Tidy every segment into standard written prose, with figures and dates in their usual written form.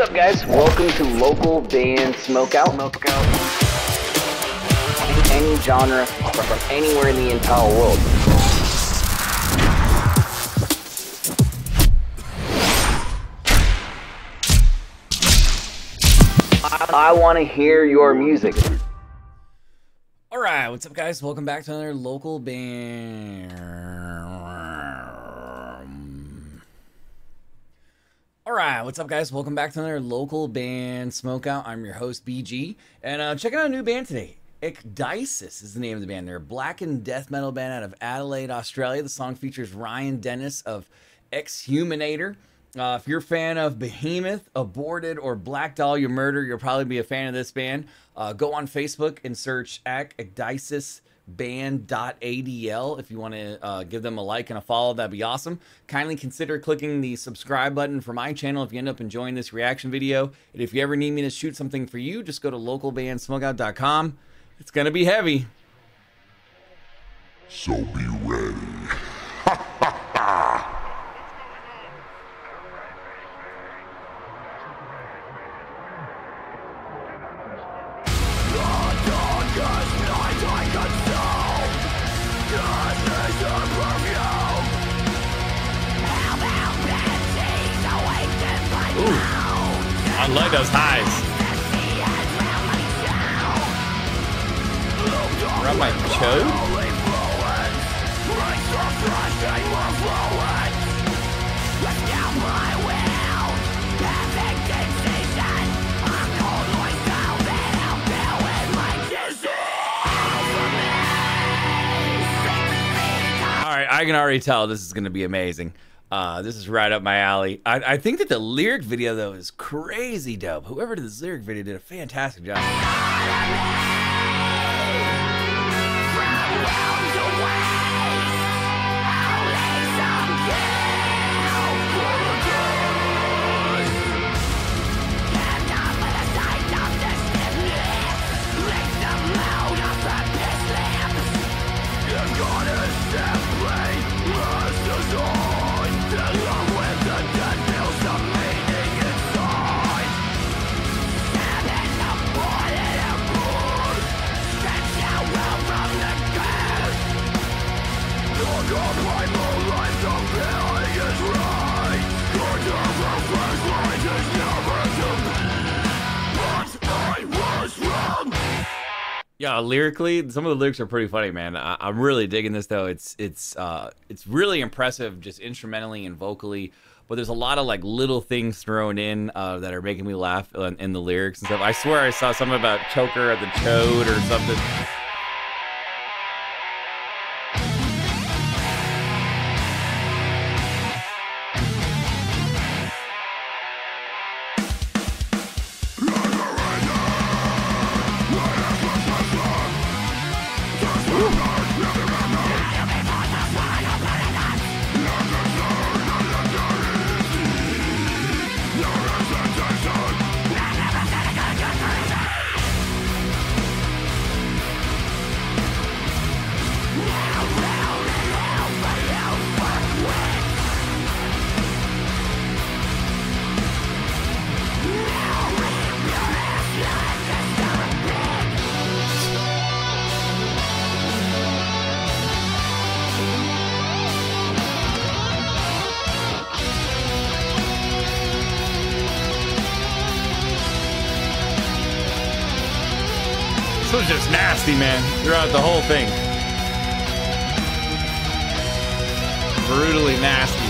What's up, guys? Welcome to Local Band Smokeout. Any genre from anywhere in the entire world. I want to hear your music. All right, what's up, guys? Welcome back to another Local Band. Smokeout. I'm your host, BG, and checking out a new band today. Ecdysis is the name of the band. They're a black and death metal band out of Adelaide, Australia. The song features Ryan Dennis of Exhuminator. If you're a fan of Behemoth, Aborted, or Black Dahlia Murder, you'll probably be a fan of this band. Go on Facebook and search Ecdysis band.adl if you want to give them a like and a follow. That'd be awesome. Kindly consider clicking the subscribe button for my channel if you end up enjoying this reaction video. And if you ever need me to shoot something for you, just go to localbandsmokeout.com. It's gonna be heavy, so be ready. I like those highs. Grab my choke. All right, I can already tell this is going to be amazing. This is right up my alley. I think that the lyric video, though, is crazy dope. Whoever did this lyric video did a fantastic job. Yeah, lyrically, some of the lyrics are pretty funny, man. I'm really digging this, though. It's really impressive, just instrumentally and vocally. But there's a lot of like little things thrown in that are making me laugh in the lyrics and stuff. I swear I saw something about choker at the toad or something. This was just nasty, man, throughout the whole thing. Brutally nasty.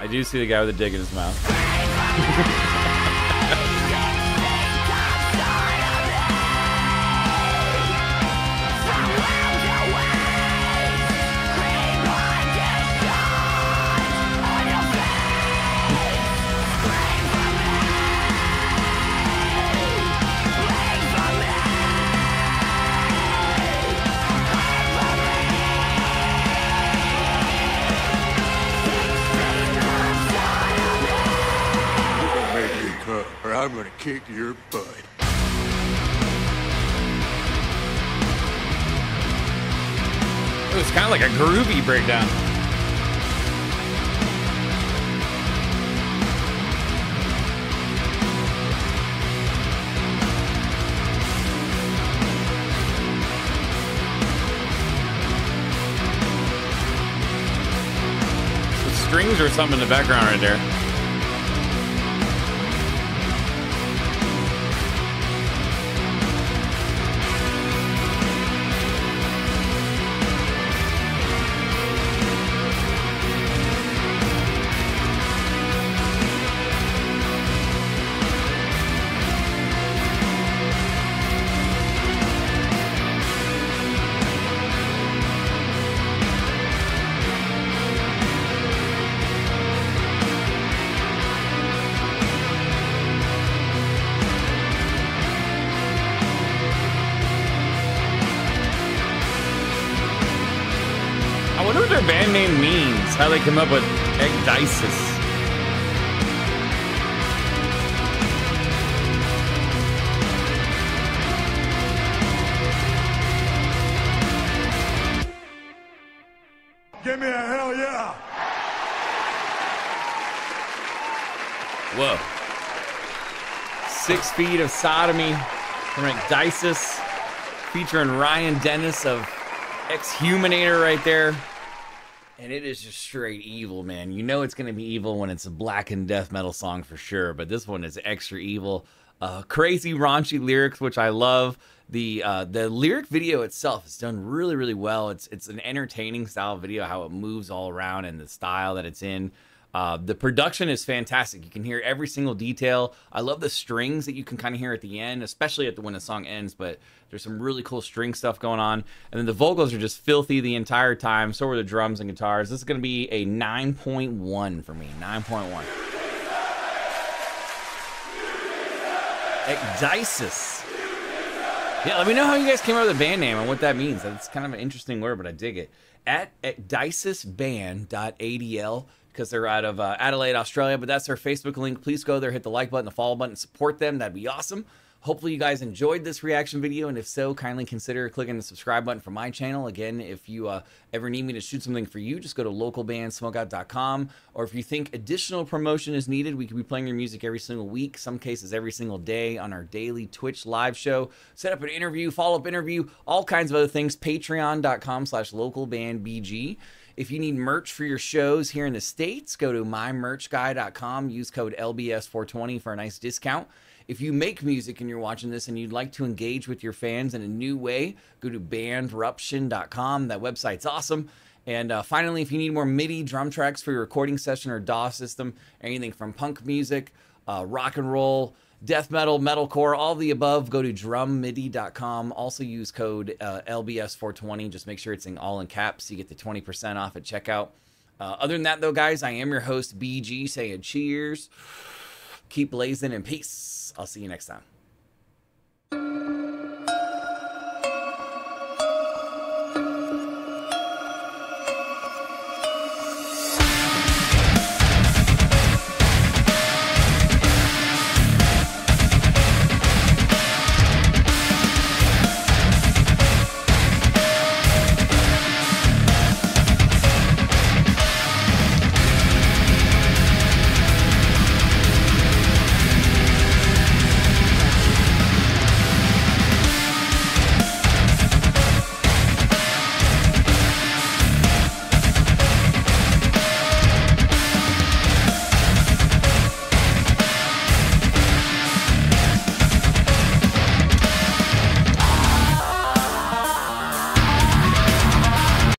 I do see the guy with the dick in his mouth. I'm gonna kick your butt. It was kind of like a groovy breakdown. The strings or something in the background right there. How they come up with Ecdysis. Give me a hell yeah! Whoa. 6 Feet of Sodomy from Ecdysis, featuring Ryan Dennis of Exhuminator right there. And it is just straight evil, man. You know it's going to be evil when it's a blackened death metal song for sure, but this one is extra evil. Crazy, raunchy lyrics, which I love. The lyric video itself is done really, really well. It's an entertaining style video, how it moves all around and the style that it's in. The production is fantastic. You can hear every single detail. I love the strings that you can kind of hear at the end, especially at the when the song ends, but there's some really cool string stuff going on. And then the vocals are just filthy the entire time. So are the drums and guitars. This is going to be a 9.1 for me. 9.1. Ecdysis. Yeah, let me know how you guys came up with the band name and what that means. That's kind of an interesting word, but I dig it. At ecdysisband.adl. Because they're out of Adelaide, Australia, but that's their Facebook link. Please go there, hit the like button, the follow button, support them. That'd be awesome. Hopefully you guys enjoyed this reaction video, and if so, kindly consider clicking the subscribe button for my channel. Again, if you ever need me to shoot something for you, just go to localbandsmokeout.com, or if you think additional promotion is needed, we could be playing your music every single week, some cases every single day on our daily Twitch live show. Set up an interview, follow-up interview, all kinds of other things. Patreon.com/localbandbg. If you need merch for your shows here in the States, go to mymerchguy.com. Use code LBS420 for a nice discount. If you make music and you're watching this and you'd like to engage with your fans in a new way, go to bandruption.com. That website's awesome. And finally, if you need more MIDI drum tracks for your recording session or DAW system, anything from punk music, rock and roll, death metal, metalcore, all the above, go to drummidi.com. Also use code LBS420. Just make sure it's in all in caps. You get the 20% off at checkout. Other than that, though, guys, I am your host, BG, saying cheers. Keep blazing and peace. I'll see you next time.